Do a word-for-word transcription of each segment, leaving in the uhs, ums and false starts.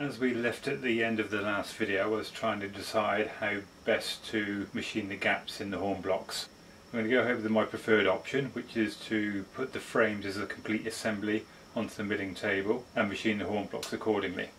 As we left at the end of the last video, I was trying to decide how best to machine the gaps in the hornblocks. I'm going to go over to my preferred option, which is to put the frames as a complete assembly onto the milling table and machine the hornblocks accordingly.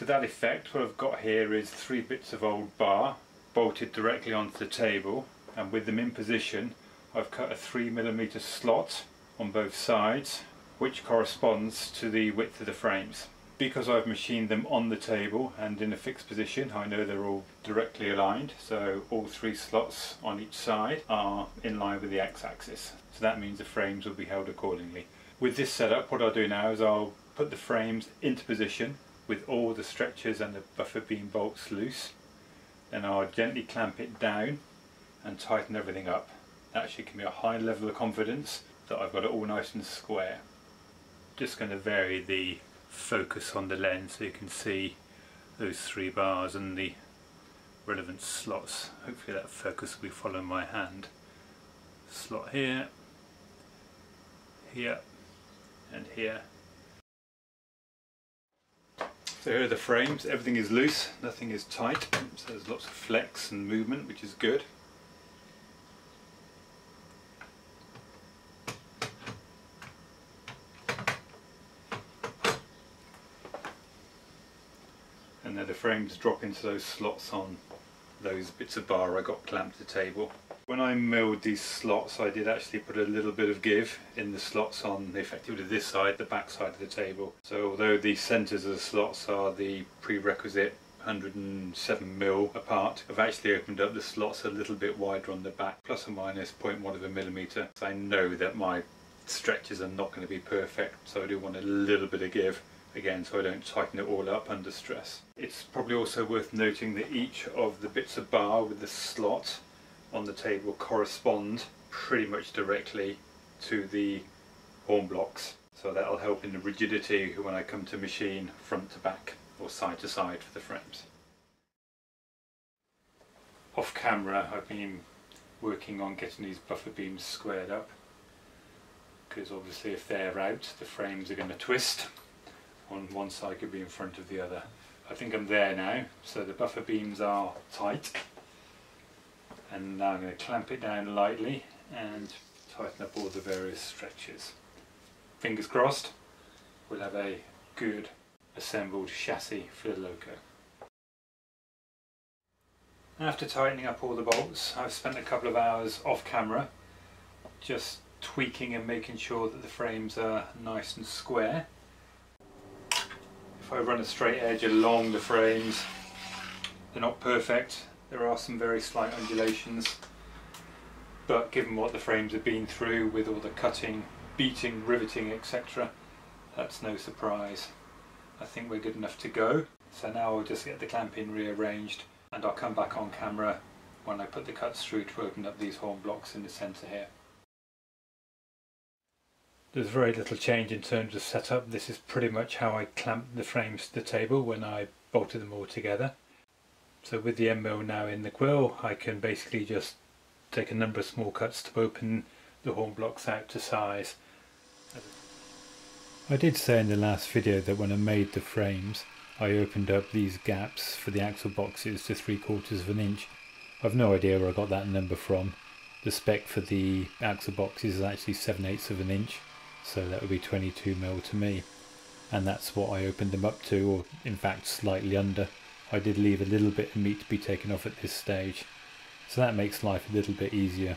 To that effect, what I've got here is three bits of old bar bolted directly onto the table, and with them in position I've cut a three millimeter slot on both sides, which corresponds to the width of the frames. Because I've machined them on the table and in a fixed position, I know they're all directly aligned, so all three slots on each side are in line with the x-axis. So that means the frames will be held accordingly. With this setup, what I'll do now is I'll put the frames into position with all the stretchers and the buffer beam bolts loose. Then I'll gently clamp it down and tighten everything up. That should give me a high level of confidence that I've got it all nice and square. Just going to vary the focus on the lens so you can see those three bars and the relevant slots. Hopefully that focus will be following my hand. Slot here, here and here. So here are the frames. Everything is loose, nothing is tight, so there's lots of flex and movement, which is good. And then the frames drop into those slots on those bits of bar I got clamped to the table. When I milled these slots, I did actually put a little bit of give in the slots on the effectively this side, the back side of the table. So although the centres of the slots are the prerequisite one hundred and seven millimeters apart, I've actually opened up the slots a little bit wider on the back, plus or minus zero point one of a millimetre. So I know that my stretches are not going to be perfect, so I do want a little bit of give. Again, so I don't tighten it all up under stress. It's probably also worth noting that each of the bits of bar with the slot on the table correspond pretty much directly to the hornblocks, so that'll help in the rigidity when I come to machine front to back or side to side for the frames. Off camera I've been working on getting these buffer beams squared up, because obviously if they're out the frames are going to twist. On one side could be in front of the other. I think I'm there now, so the buffer beams are tight, and now I'm going to clamp it down lightly and tighten up all the various stretches. Fingers crossed we'll have a good assembled chassis for the loco. After tightening up all the bolts, I've spent a couple of hours off camera just tweaking and making sure that the frames are nice and square. If I run a straight edge along the frames, they're not perfect, there are some very slight undulations, but given what the frames have been through with all the cutting, beating, riveting etc, that's no surprise. I think we're good enough to go, so now I'll just get the clamping rearranged and I'll come back on camera when I put the cuts through to open up these hornblocks in the centre here. There's very little change in terms of setup. This is pretty much how I clamped the frames to the table when I bolted them all together. So with the end mill now in the quill, I can basically just take a number of small cuts to open the hornblocks out to size. I did say in the last video that when I made the frames, I opened up these gaps for the axle boxes to three quarters of an inch. I've no idea where I got that number from. The spec for the axle boxes is actually seven eighths of an inch. So that would be twenty-two millimeters to me, and that's what I opened them up to, or in fact slightly under. I did leave a little bit of meat to be taken off at this stage, so that makes life a little bit easier.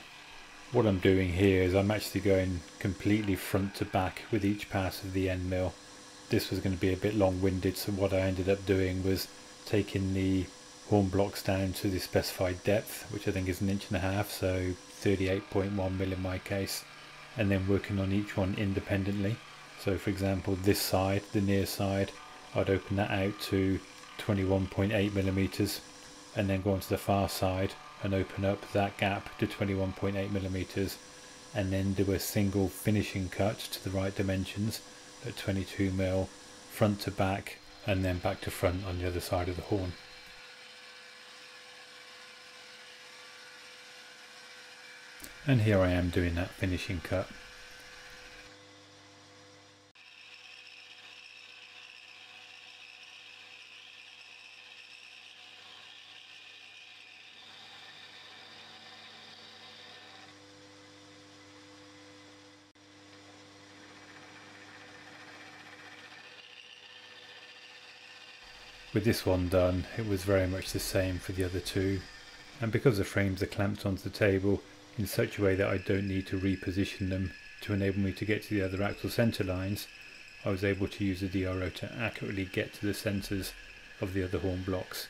What I'm doing here is I'm actually going completely front to back with each pass of the end mill. This was going to be a bit long-winded, so what I ended up doing was taking the hornblocks down to the specified depth, which I think is an inch and a half, so thirty-eight point one millimeters in my case, and then working on each one independently. So for example, this side, the near side, I'd open that out to twenty-one point eight millimeters, and then go on to the far side and open up that gap to twenty-one point eight millimeters, and then do a single finishing cut to the right dimensions at twenty-two millimeters front to back, and then back to front on the other side of the horn. And here I am doing that finishing cut. With this one done, it was very much the same for the other two, and because the frames are clamped onto the table in such a way that I don't need to reposition them to enable me to get to the other axle centre lines, I was able to use the D R O to accurately get to the centres of the other horn blocks.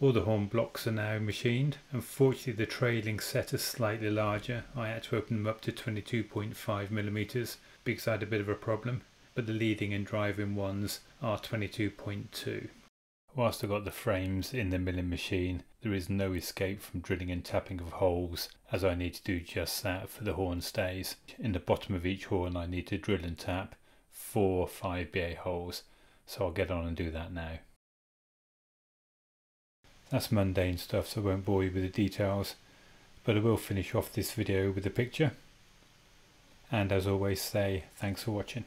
All the horn blocks are now machined. Unfortunately, the trailing set is slightly larger. I had to open them up to twenty-two point five millimeters because I had a bit of a problem, but the leading and driving ones are twenty-two point two. Whilst I got the frames in the milling machine, there is no escape from drilling and tapping of holes, as I need to do just that for the horn stays. In the bottom of each horn I need to drill and tap four five B A holes, so I'll get on and do that now. That's mundane stuff, so I won't bore you with the details, but I will finish off this video with a picture. And as always, say thanks for watching.